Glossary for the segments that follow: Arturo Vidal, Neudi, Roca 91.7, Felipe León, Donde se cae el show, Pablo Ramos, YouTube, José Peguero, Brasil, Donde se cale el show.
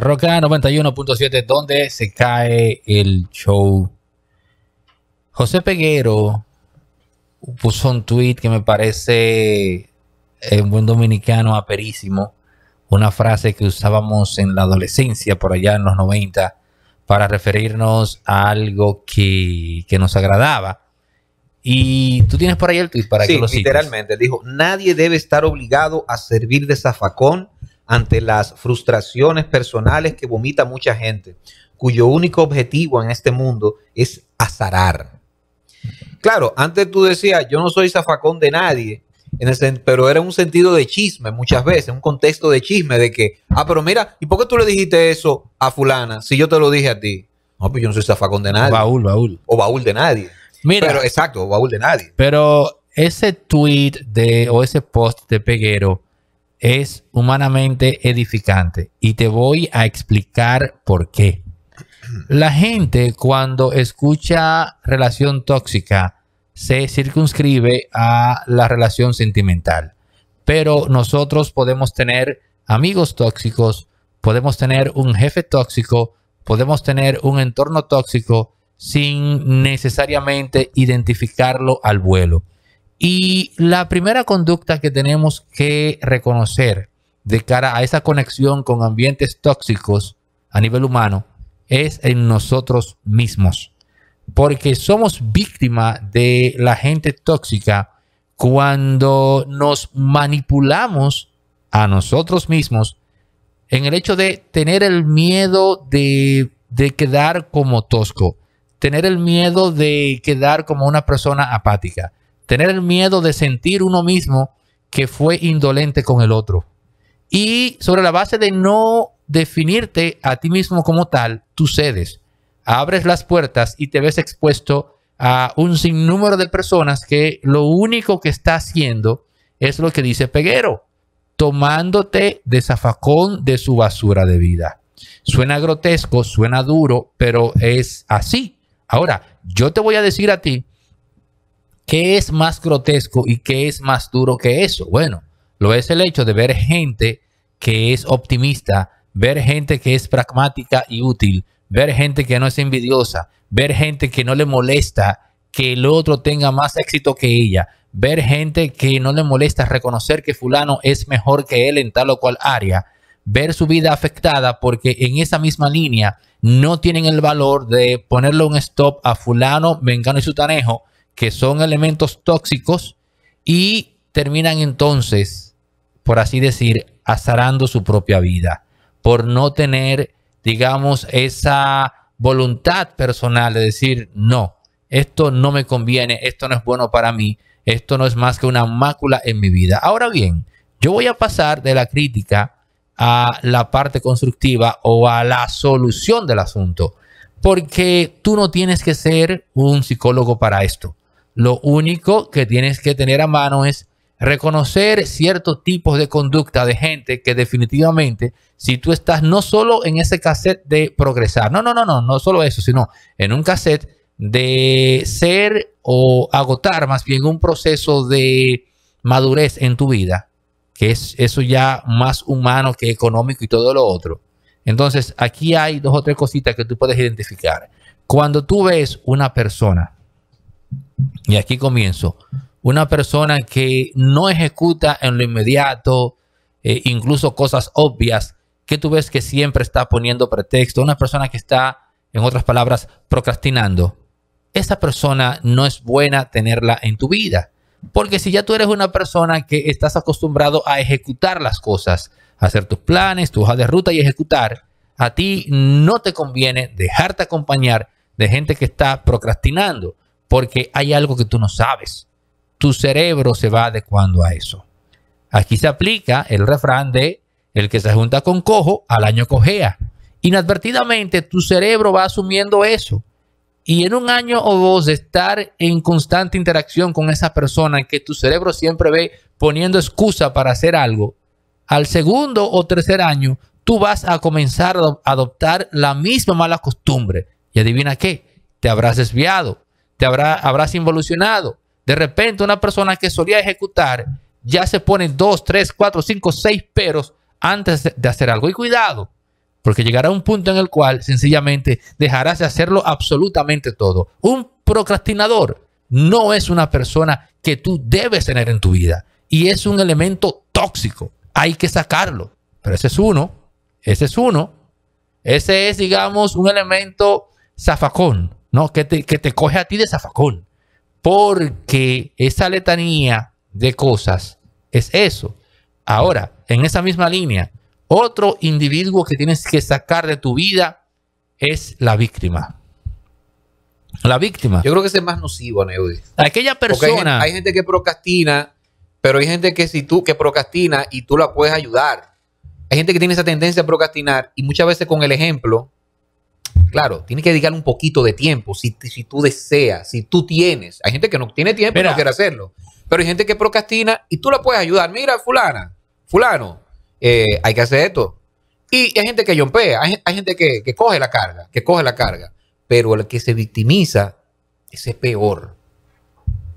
Roca 91.7, donde se cae el show. José Peguero puso un tweet que me parece, en buen dominicano, aperísimo. Una frase que usábamos en la adolescencia, por allá en los 90, para referirnos a algo que nos agradaba. Y tú tienes por ahí el tweet para que lo cites. Sí, literalmente. Dijo, nadie debe estar obligado a servir de zafacón ante las frustraciones personales que vomita mucha gente, cuyo único objetivo en este mundo es azarar. Claro, antes tú decías, yo no soy zafacón de nadie, pero era un sentido de chisme muchas veces, un contexto de chisme de que, ah, pero mira, ¿y por qué tú le dijiste eso a fulana si yo te lo dije a ti? No, pues yo no soy zafacón de nadie. Baúl. O baúl de nadie. Mira, pero, exacto, baúl de nadie. Pero ese tweet o ese post de Peguero es humanamente edificante y te voy a explicar por qué. La gente, cuando escucha relación tóxica, se circunscribe a la relación sentimental, pero nosotros podemos tener amigos tóxicos, podemos tener un jefe tóxico, podemos tener un entorno tóxico sin necesariamente identificarlo al vuelo. Y la primera conducta que tenemos que reconocer de cara a esa conexión con ambientes tóxicos a nivel humano es en nosotros mismos. Porque somos víctima de la gente tóxica cuando nos manipulamos a nosotros mismos en el hecho de tener el miedo de quedar como tosco, tener el miedo de quedar como una persona apática, tener el miedo de sentir uno mismo que fue indolente con el otro. Y sobre la base de no definirte a ti mismo como tal, tú cedes, abres las puertas y te ves expuesto a un sinnúmero de personas que lo único que está haciendo es lo que dice Peguero, tomándote de zafacón de su basura de vida. Suena grotesco, suena duro, pero es así. Ahora, yo te voy a decir a ti, ¿qué es más grotesco y qué es más duro que eso? Bueno, lo es el hecho de ver gente que es optimista, ver gente que es pragmática y útil, ver gente que no es envidiosa, ver gente que no le molesta que el otro tenga más éxito que ella, ver gente que no le molesta reconocer que fulano es mejor que él en tal o cual área, ver su vida afectada porque en esa misma línea no tienen el valor de ponerle un stop a fulano, mengano y sutanejo, que son elementos tóxicos y terminan entonces, por así decir, azarando su propia vida por no tener, digamos, esa voluntad personal de decir, no, esto no me conviene, esto no es bueno para mí, esto no es más que una mácula en mi vida. Ahora bien, yo voy a pasar de la crítica a la parte constructiva o a la solución del asunto, porque tú no tienes que ser un psicólogo para esto. Lo único que tienes que tener a mano es reconocer ciertos tipos de conducta de gente que definitivamente, si tú estás no solo en ese cassette de progresar, no solo eso, sino en un cassette de ser o agotar más bien un proceso de madurez en tu vida, que es eso ya más humano que económico y todo lo otro. Entonces, aquí hay dos o tres cositas que tú puedes identificar. Cuando tú ves una persona, y aquí comienzo, una persona que no ejecuta en lo inmediato, incluso cosas obvias, que tú ves que siempre está poniendo pretexto, una persona que está, en otras palabras, procrastinando, esa persona no es buena tenerla en tu vida. Porque si ya tú eres una persona que estás acostumbrado a ejecutar las cosas, hacer tus planes, tu hoja de ruta y ejecutar, a ti no te conviene dejarte acompañar de gente que está procrastinando, porque hay algo que tú no sabes. Tu cerebro se va adecuando a eso. Aquí se aplica el refrán de el que se junta con cojo, al año cojea. Inadvertidamente tu cerebro va asumiendo eso. Y en un año o dos de estar en constante interacción con esa persona que tu cerebro siempre ve poniendo excusa para hacer algo, al segundo o tercer año tú vas a comenzar a adoptar la misma mala costumbre. Y adivina qué, te habrás desviado, habrás involucionado. De repente una persona que solía ejecutar ya se pone 2, 3, 4, 5, 6 peros antes de hacer algo. Y cuidado, Porque llegará un punto en el cual sencillamente dejarás de hacerlo absolutamente todo. Un procrastinador no es una persona que tú debes tener en tu vida. Y es un elemento tóxico. Hay que sacarlo. Pero ese es uno. Ese es uno. Ese es, digamos, un elemento zafacón, ¿no? Que te coge a ti de zafacón. Porque esa letanía de cosas es eso. Ahora, en esa misma línea, otro individuo que tienes que sacar de tu vida es la víctima. La víctima. Yo creo que ese es más nocivo, Neudi. Aquella persona. Hay gente que procrastina, pero hay gente que procrastina y tú la puedes ayudar. Hay gente que tiene esa tendencia a procrastinar y muchas veces con el ejemplo, claro, tienes que dedicarle un poquito de tiempo si tú deseas, si tú tienes. Hay gente que no tiene tiempo y no quiere hacerlo. Pero hay gente que procrastina y tú la puedes ayudar. Mira, fulana, fulano, hay que hacer esto. Y hay gente que yompea, hay gente que coge la carga, Pero el que se victimiza, ese es peor.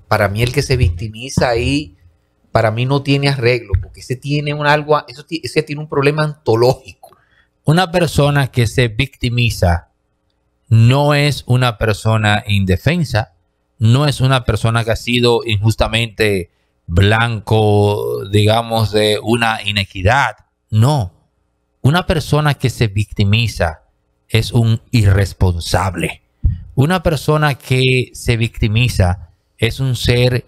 Para mí el que se victimiza ahí, para mí no tiene arreglo, porque ese tiene un problema ontológico. Una persona que se victimiza no es una persona indefensa, no es una persona que ha sido injustamente blanco, digamos, de una inequidad. No. Una persona que se victimiza es un irresponsable. Una persona que se victimiza es un ser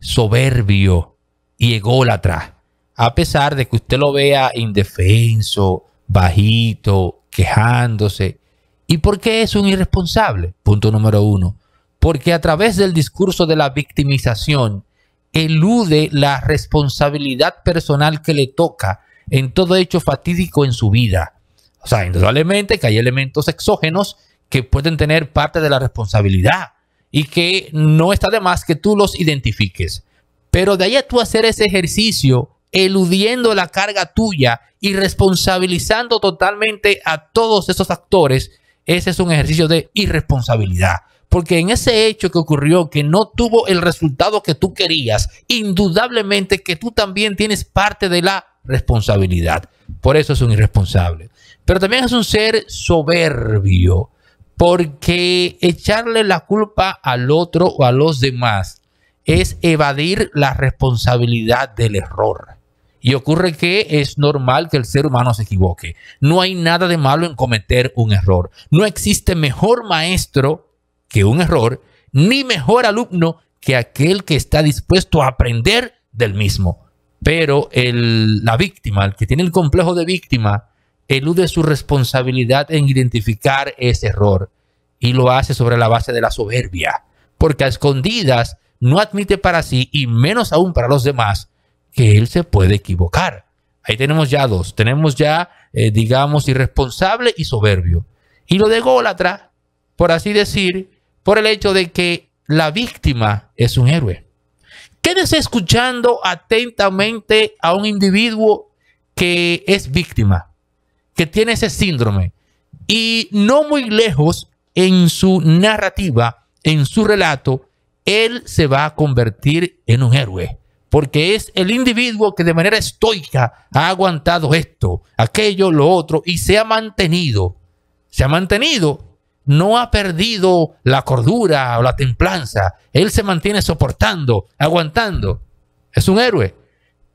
soberbio y ególatra, a pesar de que usted lo vea indefenso, bajito, quejándose. ¿Y por qué es un irresponsable? Punto número uno. Porque a través del discurso de la victimización elude la responsabilidad personal que le toca en todo hecho fatídico en su vida. O sea, indudablemente que hay elementos exógenos que pueden tener parte de la responsabilidad y que no está de más que tú los identifiques. Pero de ahí a tú hacer ese ejercicio eludiendo la carga tuya y responsabilizando totalmente a todos esos actores, ese es un ejercicio de irresponsabilidad. Porque en ese hecho que ocurrió, que no tuvo el resultado que tú querías, indudablemente que tú también tienes parte de la responsabilidad. Por eso es un irresponsable. Pero también es un ser soberbio, porque echarle la culpa al otro o a los demás es evadir la responsabilidad del error. Y ocurre que es normal que el ser humano se equivoque. No hay nada de malo en cometer un error. No existe mejor maestro que un error, ni mejor alumno que aquel que está dispuesto a aprender del mismo. Pero la víctima, el que tiene el complejo de víctima, elude su responsabilidad en identificar ese error y lo hace sobre la base de la soberbia, porque a escondidas no admite para sí y menos aún para los demás que él se puede equivocar. Ahí tenemos ya dos. Tenemos ya, digamos, irresponsable y soberbio. Y lo de ególatra, por así decir, por el hecho de que la víctima es un héroe. Quédese escuchando atentamente a un individuo que es víctima, que tiene ese síndrome. Y no muy lejos en su narrativa, en su relato, él se va a convertir en un héroe, porque es el individuo que de manera estoica ha aguantado esto, aquello, lo otro, y se ha mantenido. Se ha mantenido, no ha perdido la cordura o la templanza. Él se mantiene soportando, aguantando. Es un héroe,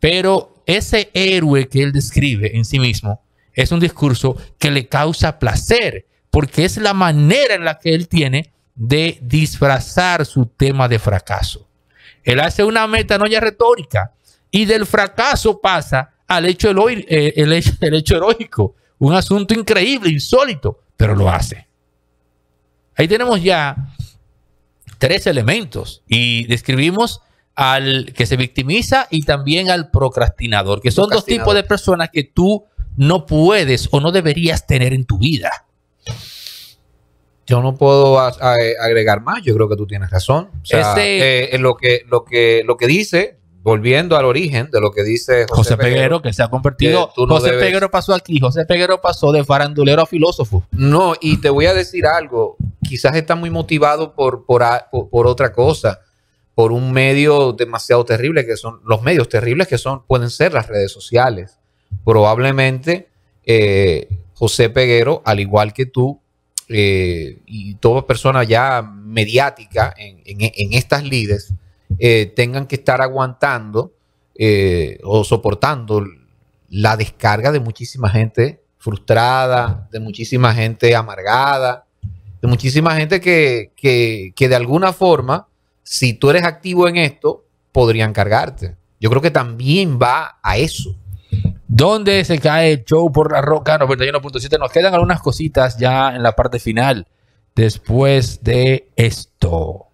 pero ese héroe que él describe en sí mismo es un discurso que le causa placer, porque es la manera en la que él tiene de disfrazar su tema de fracaso. Él hace una metanoia retórica y del fracaso pasa al hecho heroico, un asunto increíble, insólito, pero lo hace. Ahí tenemos ya tres elementos y describimos al que se victimiza y también al procrastinador, que son dos tipos de personas que tú no puedes o no deberías tener en tu vida. Yo no puedo agregar más. Yo creo que tú tienes razón. O sea, lo que dice, volviendo al origen de lo que dice José Peguero, que se ha convertido. No, José Peguero pasó aquí. José Peguero pasó de farandulero a filósofo. No, y te voy a decir algo. Quizás está muy motivado por otra cosa, por un medio demasiado terrible que son los medios terribles que son pueden ser las redes sociales. Probablemente José Peguero, al igual que tú, y toda persona ya mediática en estas lides, tengan que estar aguantando o soportando la descarga de muchísima gente frustrada, de muchísima gente amargada, de muchísima gente que de alguna forma, si tú eres activo en esto, podrían cargarte. Yo creo que también va a eso. ¿Dónde se cae el show por la Roca 91.7? Nos quedan algunas cositas ya en la parte final, después de esto.